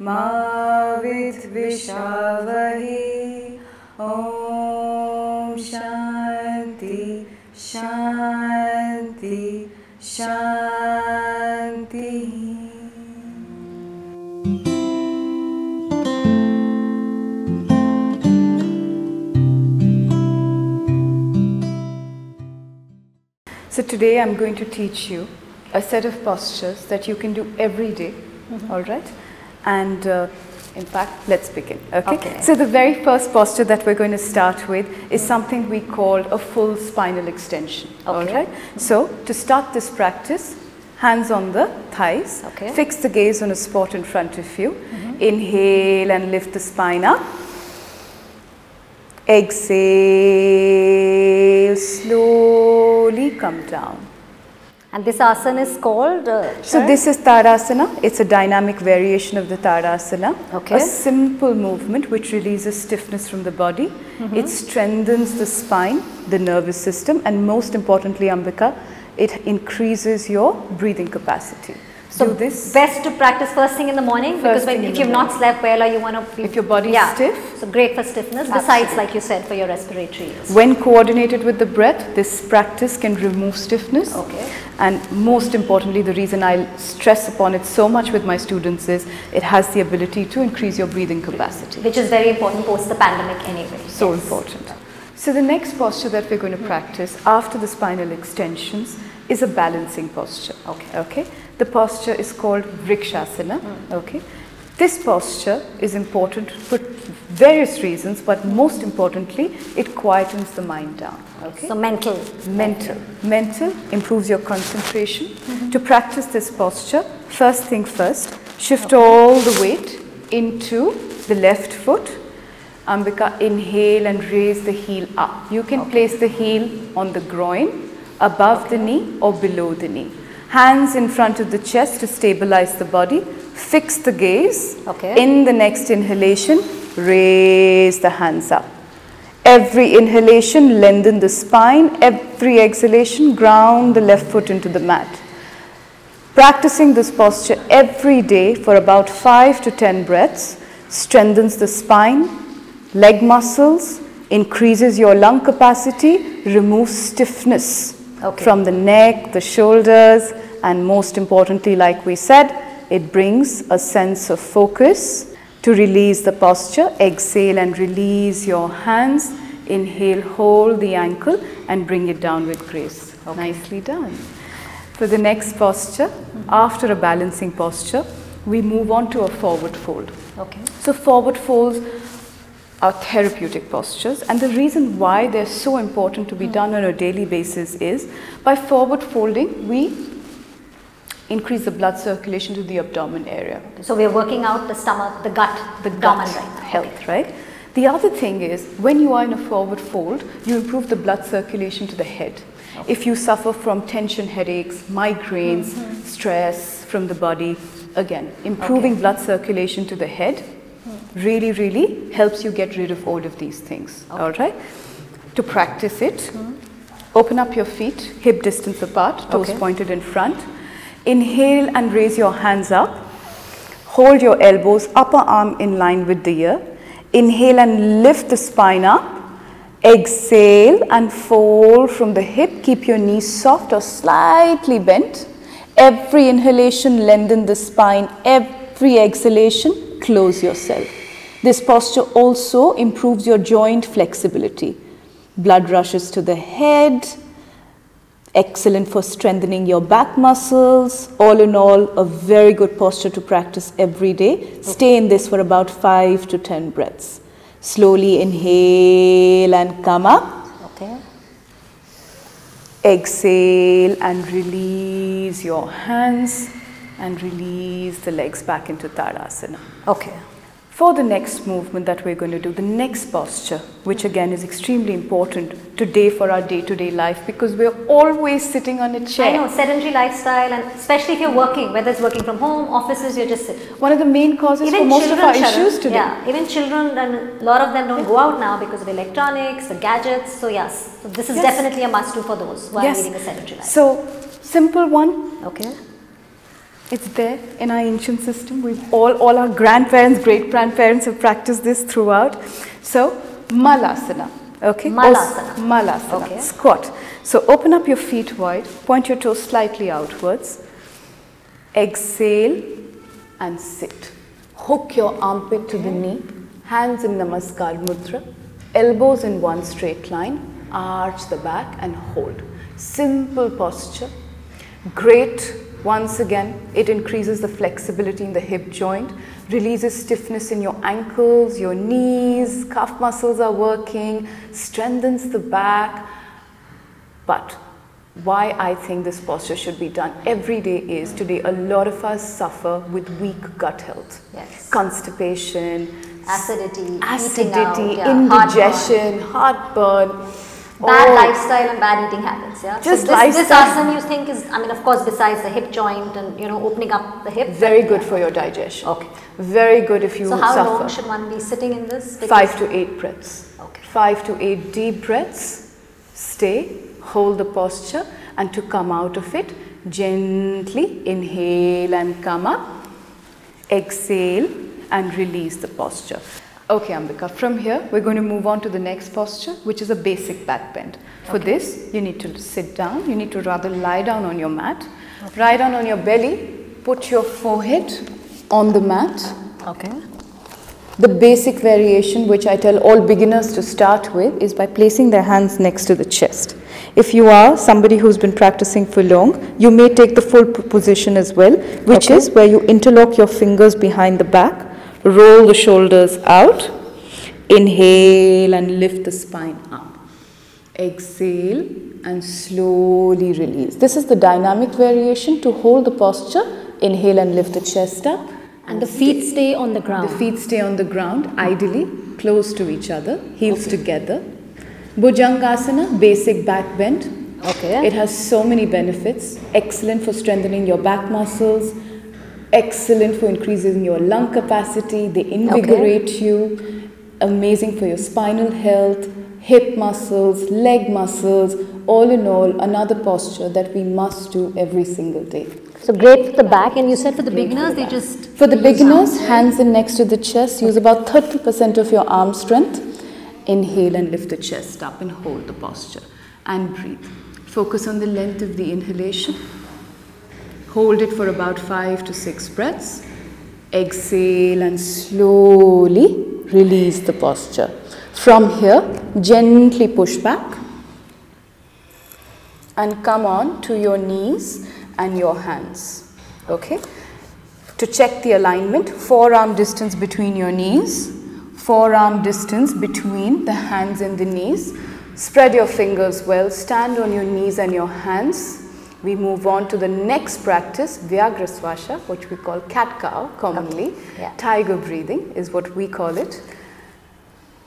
Ma Vidvishavahi. Om Shanti, Shanti, Shanti. So today I'm going to teach you a set of postures that you can do every day, all right? And in fact, let's begin, okay? So the very first posture that we're going to start with is something we call a full spinal extension, all right? So to start this practice, hands on the thighs, fix the gaze on a spot in front of you, inhale and lift the spine up, exhale, slowly come down. And this asana is called? So this is Tadasana. It's a dynamic variation of the Tadasana. Okay. A simple movement which releases stiffness from the body. It strengthens the spine, the nervous system, and most importantly, Ambika, it increases your breathing capacity. So this best to practice first thing in the morning, because when, if you've not slept well or you want to... If your body is stiff. So great for stiffness, besides like you said for your respiratory. When coordinated with the breath, this practice can remove stiffness. And most importantly, the reason I stress upon it so much with my students is it has the ability to increase your breathing capacity. Which is very important post the pandemic anyway. So important. So the next posture that we're going to practice after the spinal extensions is a balancing posture. The posture is called Vrikshasana. This posture is important for various reasons, but most importantly, it quietens the mind down. So mental improves your concentration. To practice this posture, first thing first, shift all the weight into the left foot. Ambika, inhale and raise the heel up. You can place the heel on the groin, above the knee or below the knee. Hands in front of the chest to stabilize the body. Fix the gaze. In the next inhalation, raise the hands up. Every inhalation, lengthen the spine. Every exhalation, ground the left foot into the mat. Practicing this posture every day for about 5 to 10 breaths strengthens the spine, leg muscles, increases your lung capacity, removes stiffness from the neck, the shoulders, and most importantly, like we said, it brings a sense of focus. To release the posture, exhale and release your hands. Inhale, hold the ankle and bring it down with grace. Nicely done. For the next posture, after a balancing posture, we move on to a forward fold. So forward folds are therapeutic postures, and the reason why they're so important to be done on a daily basis is by forward folding we increase the blood circulation to the abdomen area. So we're working out the stomach, the gut, the abdomen health, right? The other thing is when you are in a forward fold, you improve the blood circulation to the head. If you suffer from tension headaches, migraines, stress from the body, again, improving blood circulation to the head really helps you get rid of all of these things, all right? To practice it, open up your feet, hip distance apart, toes pointed in front. Inhale and raise your hands up. Hold your elbows, upper arm in line with the ear. Inhale and lift the spine up. Exhale and fold from the hip. Keep your knees soft or slightly bent. Every inhalation, lengthen the spine. Every exhalation, close yourself. This posture also improves your joint flexibility. Blood rushes to the head. Excellent for strengthening your back muscles. All in all, a very good posture to practice every day. Stay in this for about 5 to 10 breaths. Slowly inhale and come up. Exhale and release your hands and release the legs back into Tadasana. For the next movement that we're going to do, the next posture, which again is extremely important today for our day-to-day life, because we're always sitting on a chair. I know, sedentary lifestyle, and especially if you're working, whether it's working from home, offices, you're just sitting. One of the main causes for most of our issues today. Yeah, even children, and a lot of them don't go out now because of electronics, the gadgets. So yes, so this is definitely a must-do for those who are leading a sedentary life. So simple one. It's there in our ancient system. We've all our grandparents, great-grandparents have practiced this throughout. So, Malasana. Okay? Malasana. Malasana. Okay. Squat. So, open up your feet wide, point your toes slightly outwards. Exhale and sit. Hook your armpit to the knee, hands in Namaskar Mudra, elbows in one straight line, arch the back and hold. Simple posture. Great. Once again, it increases the flexibility in the hip joint, releases stiffness in your ankles, your knees, calf muscles are working, strengthens the back. But why I think this posture should be done every day is today a lot of us suffer with weak gut health. Yes. Constipation, acidity, indigestion, heartburn. Bad lifestyle and bad eating habits, yeah. Just so this asana you think is, I mean, of course, besides the hip joint and, you know, opening up the hip. Very good for your digestion. Okay. Very good if you suffer. So how long should one be sitting in this? Because 5 to 8 breaths. Okay. 5 to 8 deep breaths. Stay, hold the posture, and to come out of it, gently inhale and come up. Exhale and release the posture. Okay, Ambika, from here we're going to move on to the next posture, which is a basic back bend. For this, you need to sit down, you need to rather lie down on your mat, lie down on your belly, put your forehead on the mat. Okay. The basic variation which I tell all beginners to start with is by placing their hands next to the chest. If you are somebody who's been practicing for long, you may take the full position as well, which is where you interlock your fingers behind the back. Roll the shoulders out, inhale and lift the spine up, exhale and slowly release. This is the dynamic variation to hold the posture, inhale and lift the chest up. And the feet stay on the ground. The feet stay on the ground, ideally close to each other, heels together. Bhujangasana, basic back bend. Okay. It has so many benefits, excellent for strengthening your back muscles, excellent for increasing your lung capacity, they invigorate you, amazing for your spinal health, hip muscles, leg muscles, all in all another posture that we must do every single day. So great for the back, and you said for the beginners they just... For the beginners, hands in next to the chest, use about 30% of your arm strength, inhale and lift the chest up and hold the posture and breathe. Focus on the length of the inhalation. Hold it for about 5 to 6 breaths. Exhale and slowly release the posture. From here, gently push back and come on to your knees and your hands. Okay? To check the alignment, forearm distance between your knees, forearm distance between the hands and the knees. Spread your fingers well, stand on your knees and your hands. We move on to the next practice, Vyagra swasha, which we call cat-cow commonly. Yeah. Tiger breathing is what we call it.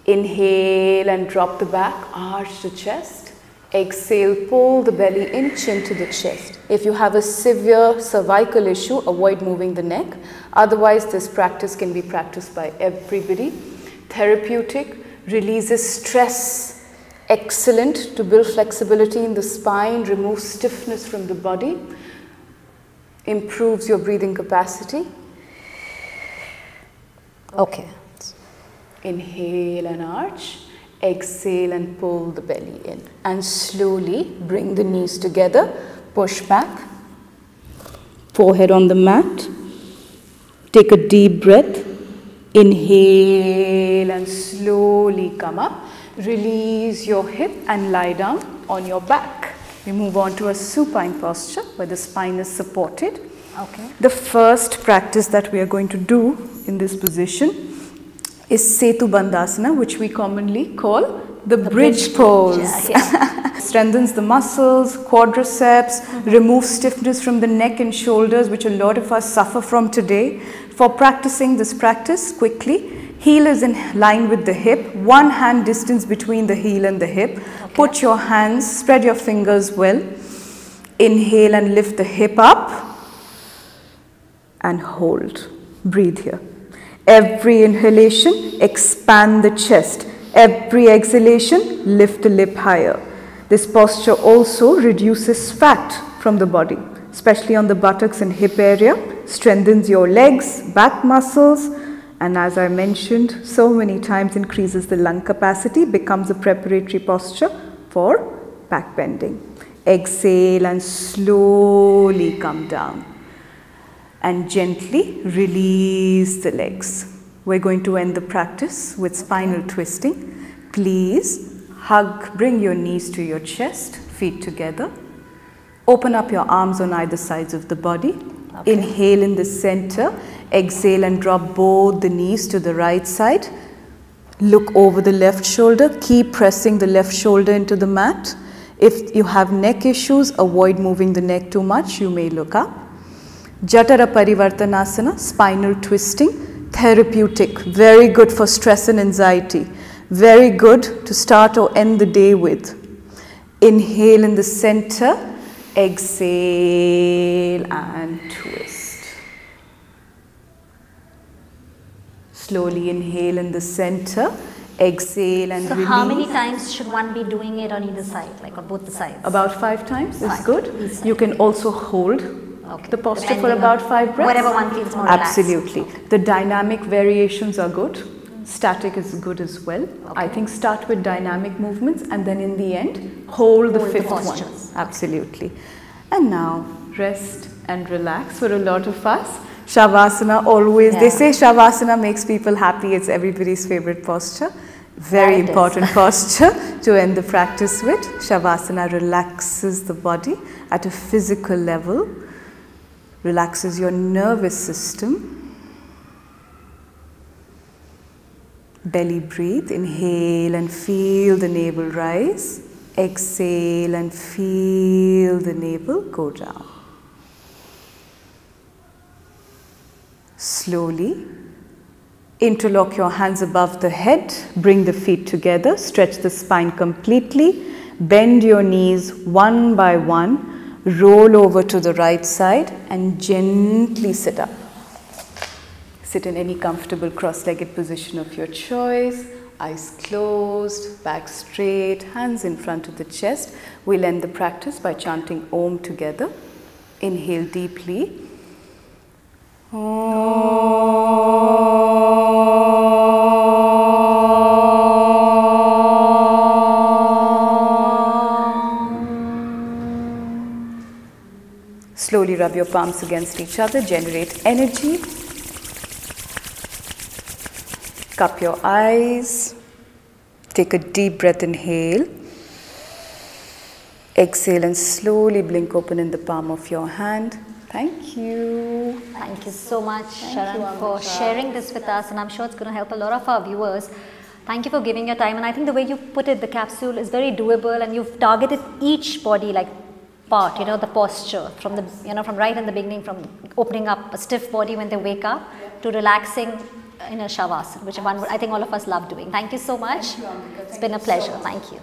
Inhale and drop the back, arch the chest. Exhale, pull the belly in, chin to the chest. If you have a severe cervical issue, avoid moving the neck. Otherwise, this practice can be practiced by everybody. Therapeutic, releases stress. Excellent to build flexibility in the spine, remove stiffness from the body, improves your breathing capacity. Okay. Inhale and arch, exhale and pull the belly in. And slowly bring the knees together, push back, forehead on the mat, take a deep breath, inhale and slowly come up. Release your hip and lie down on your back. We move on to a supine posture where the spine is supported. Okay. The first practice that we are going to do in this position is Setu Bandhasana, which we commonly call the bridge pose. Strengthens the muscles, quadriceps, removes stiffness from the neck and shoulders, which a lot of us suffer from today. For practicing this practice quickly, heel is in line with the hip, one hand distance between the heel and the hip. Okay. Put your hands, spread your fingers well. Inhale and lift the hip up and hold. Breathe here. Every inhalation, expand the chest. Every exhalation, lift the lip higher. This posture also reduces fat from the body, especially on the buttocks and hip area, strengthens your legs, back muscles, and as I mentioned so many times, increases the lung capacity, becomes a preparatory posture for back bending. Exhale and slowly come down and gently release the legs. We're going to end the practice with spinal twisting. Please hug, bring your knees to your chest, feet together. Open up your arms on either sides of the body. Okay. Inhale in the center, exhale and drop both the knees to the right side. Look over the left shoulder, keep pressing the left shoulder into the mat. If you have neck issues, avoid moving the neck too much, you may look up. Jatara Parivartanasana, spinal twisting, therapeutic, very good for stress and anxiety, very good to start or end the day with. Inhale in the center. Exhale and twist. Slowly inhale in the center, exhale and release. So how many times should one be doing it on either side, like on both the sides? About 5 times is good. You can also hold the posture for about 5 breaths. Whatever one feels more relaxed. Absolutely. The dynamic variations are good. Static is good as well. Okay. I think start with dynamic movements and then in the end hold the fifth one. Absolutely. And now rest and relax for a lot of us. Shavasana always, they say Shavasana makes people happy. It's everybody's favorite posture. Very important posture to end the practice with. Shavasana relaxes the body at a physical level, relaxes your nervous system. Belly breathe, inhale and feel the navel rise, exhale and feel the navel go down. Slowly interlock your hands above the head, bring the feet together, stretch the spine completely, bend your knees one by one, roll over to the right side and gently sit up. Sit in any comfortable cross-legged position of your choice, eyes closed, back straight, hands in front of the chest. We'll end the practice by chanting Om together. Inhale deeply. Om. Slowly rub your palms against each other, generate energy. Cup your eyes, take a deep breath, inhale, exhale and slowly blink open in the palm of your hand. Thank you. Thank you so much, Sharan, for sharing this with us, and I'm sure it's going to help a lot of our viewers. Thank you for giving your time, and I think the way you put it, the capsule is very doable and you've targeted each body like part, you know, the posture from the, you know, from right in the beginning, from opening up a stiff body when they wake up to relaxing in a Shavasana, which one I think all of us love doing. Thank you so much. It's been a pleasure. Thank you.